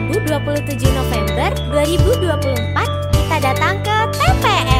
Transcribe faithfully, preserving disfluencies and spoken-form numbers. Rabu dua puluh tujuh November dua ribu dua puluh empat kita datang ke T P S.